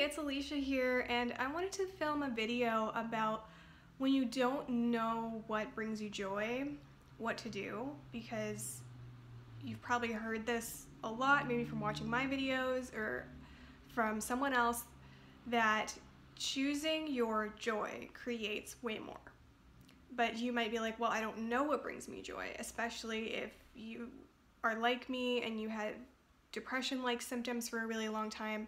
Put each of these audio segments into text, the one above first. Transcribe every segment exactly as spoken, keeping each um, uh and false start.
it's Alisha here, and I wanted to film a video about when you don't know what brings you joy, what to do, because you've probably heard this a lot, maybe from watching my videos or from someone else, that choosing your joy creates way more. But you might be like, well, I don't know what brings me joy, especially if you are like me and you had depression-like symptoms for a really long time.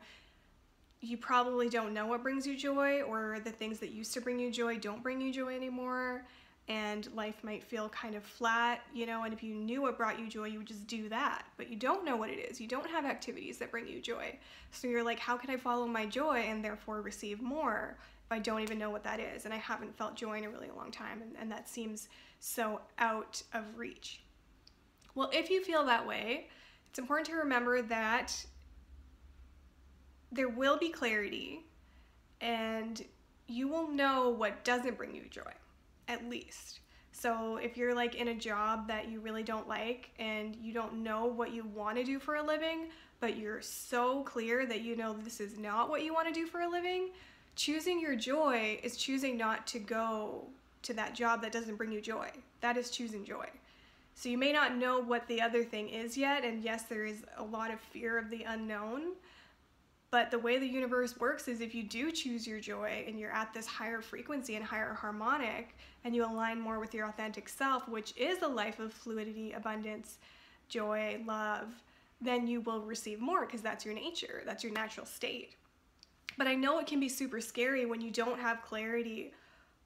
You probably don't know what brings you joy, or the things that used to bring you joy don't bring you joy anymore, and life might feel kind of flat, you know, and if you knew what brought you joy, you would just do that. But you don't know what it is. You don't have activities that bring you joy. So you're like, how can I follow my joy and therefore receive more if I don't even know what that is? And I haven't felt joy in a really long time, and, and that seems so out of reach. Well, if you feel that way, it's important to remember that there will be clarity, and you will know what doesn't bring you joy, at least. So if you're like in a job that you really don't like and you don't know what you want to do for a living, but you're so clear that you know this is not what you want to do for a living, choosing your joy is choosing not to go to that job that doesn't bring you joy. That is choosing joy. So you may not know what the other thing is yet, and yes, there is a lot of fear of the unknown, but the way the universe works is if you do choose your joy and you're at this higher frequency and higher harmonic, and you align more with your authentic self, which is a life of fluidity, abundance, joy, love, then you will receive more, because that's your nature, that's your natural state. But I know it can be super scary when you don't have clarity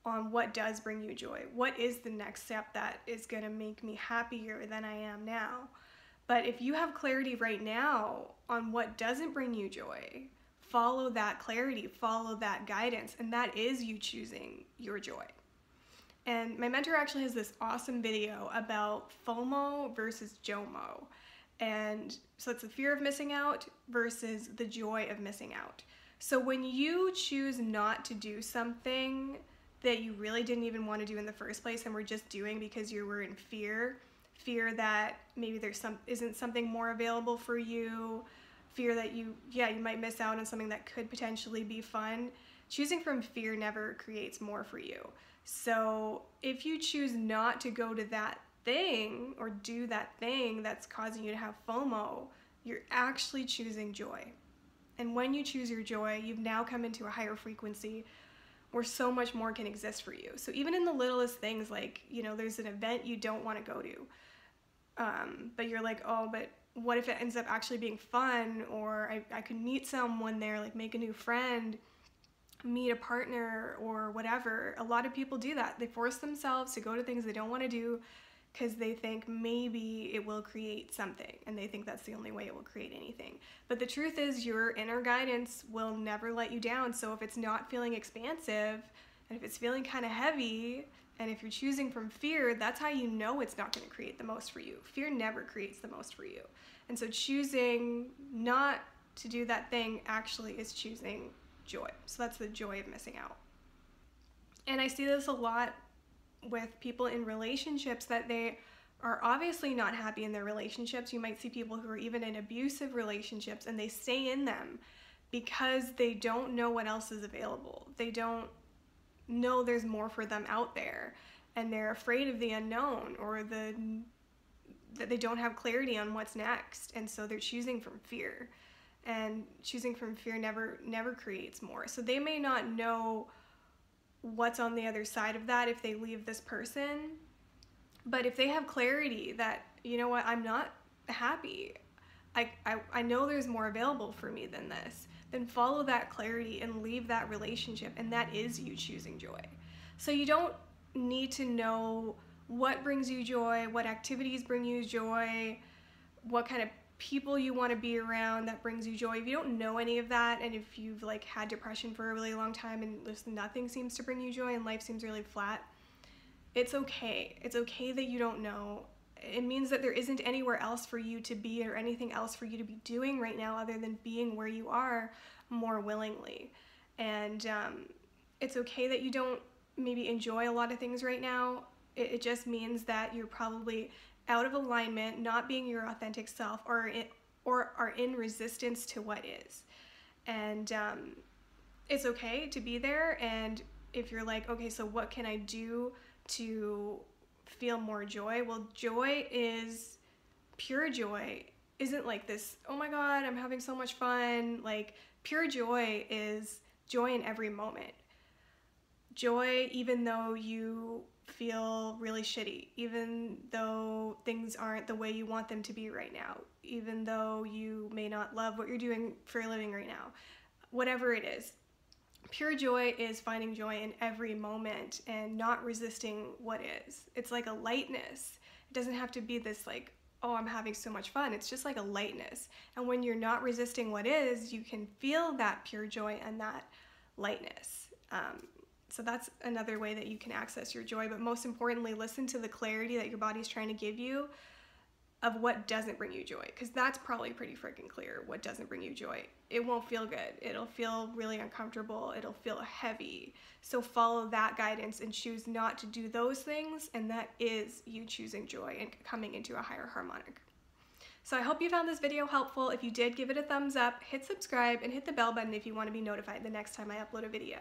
on what does bring you joy. What is the next step that is gonna make me happier than I am now? But if you have clarity right now on what doesn't bring you joy, follow that clarity, follow that guidance, and that is you choosing your joy. And my mentor actually has this awesome video about FOMO versus JOMO. And so it's the fear of missing out versus the joy of missing out. So when you choose not to do something that you really didn't even want to do in the first place and were just doing because you were in fear, fear that maybe there's some isn't something more available for you, fear that you yeah you might miss out on something that could potentially be fun. Choosing from fear never creates more for you. So if you choose not to go to that thing or do that thing that's causing you to have FOMO, you're actually choosing joy. And when you choose your joy, you've now come into a higher frequency where so much more can exist for you. So even in the littlest things, like, you know, there's an event you don't want to go to, um, but you're like, oh, but what if it ends up actually being fun, or I, I could meet someone there, like make a new friend, meet a partner, or whatever. A lot of people do that. They force themselves to go to things they don't want to do because they think maybe it will create something, and they think that's the only way it will create anything. But the truth is, your inner guidance will never let you down. So if it's not feeling expansive, and if it's feeling kind of heavy, and if you're choosing from fear, that's how you know it's not going to create the most for you. Fear never creates the most for you. And so choosing not to do that thing actually is choosing joy. So that's the joy of missing out. And I see this a lot with people in relationships, that they are obviously not happy in their relationships. You might see people who are even in abusive relationships, and they stay in them because they don't know what else is available. They don't know there's more for them out there, and they're afraid of the unknown, or the that they don't have clarity on what's next, and so they're choosing from fear. And choosing from fear never never creates more. So they may not know what's on the other side of that if they leave this person, but if they have clarity that, you know what, I'm not happy, I, I, I know there's more available for me than this, then follow that clarity and leave that relationship, and that is you choosing joy. So you don't need to know what brings you joy, what activities bring you joy, what kind of people you want to be around that brings you joy. If you don't know any of that, and if you've like had depression for a really long time and just nothing seems to bring you joy and life seems really flat, it's okay. It's okay that you don't know. It means that there isn't anywhere else for you to be, or anything else for you to be doing right now other than being where you are more willingly. And um, it's okay that you don't maybe enjoy a lot of things right now. It, it just means that you're probably out of alignment, not being your authentic self, or in, or are in resistance to what is. And um, it's okay to be there. And if you're like, okay, so what can I do to feel more joy? Well, joy is pure joy. Isn't like this, oh my God, I'm having so much fun. Like, pure joy is joy in every moment. Joy even though you feel really shitty, even though things aren't the way you want them to be right now, even though you may not love what you're doing for a living right now, whatever it is. Pure joy is finding joy in every moment and not resisting what is. It's like a lightness. It doesn't have to be this like, oh, I'm having so much fun. It's just like a lightness. And when you're not resisting what is, you can feel that pure joy and that lightness. Um, so that's another way that you can access your joy. But most importantly, listen to the clarity that your body's trying to give you of what doesn't bring you joy, because that's probably pretty freaking clear what doesn't bring you joy. It won't feel good. It'll feel really uncomfortable. It'll feel heavy. So follow that guidance and choose not to do those things, and that is you choosing joy and coming into a higher harmonic. So I hope you found this video helpful. If you did, give it a thumbs up, hit subscribe, and hit the bell button if you want to be notified the next time I upload a video.